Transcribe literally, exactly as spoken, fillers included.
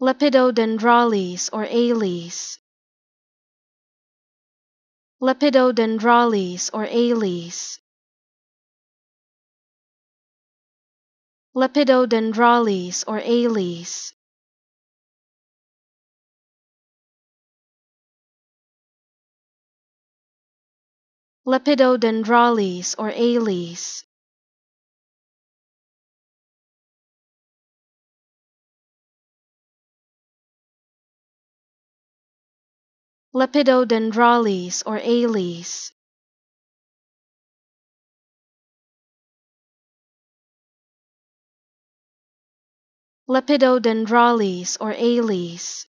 Lepidodendrales or Ales. Lepidodendrales or Ales. Lepidodendrales or Ales. Lepidodendrales or Ales. Lepidodendrales or Ales. Lepidodendrales or Ales.